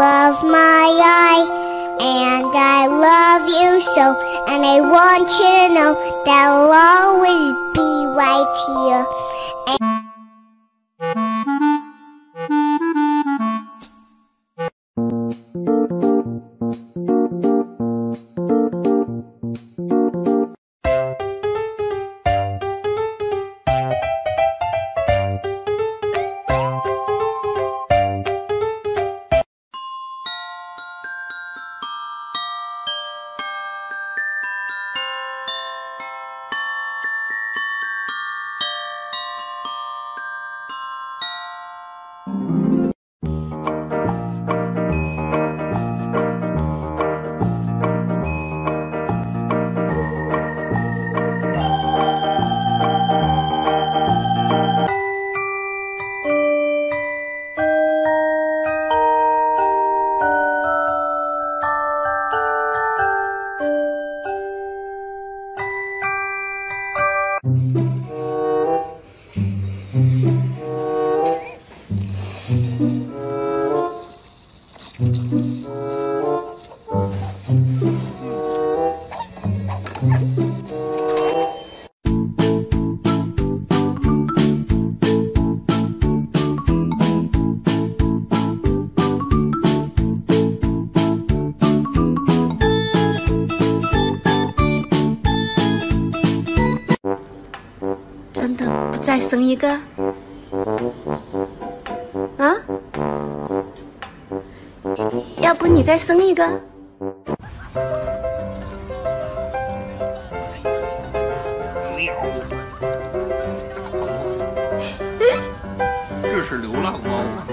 of my eye, and I love you so, and I want you to know that I'll always be right here.再生一个，啊？要不你再生一个？这是流浪猫吗？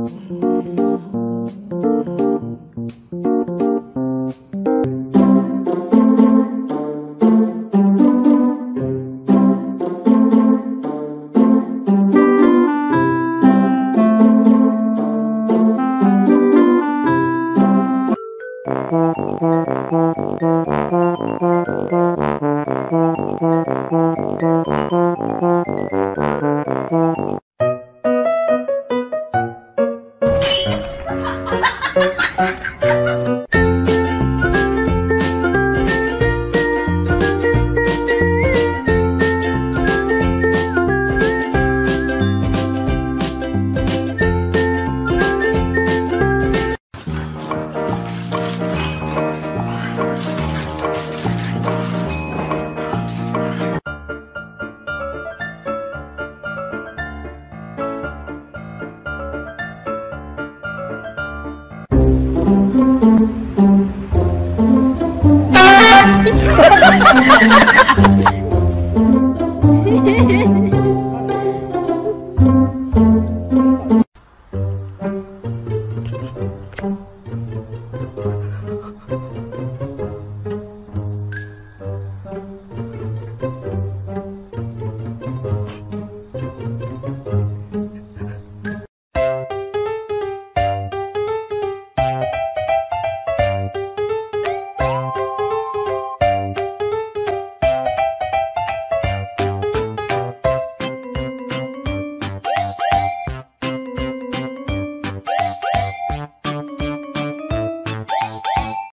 Ha ha ha ha ha!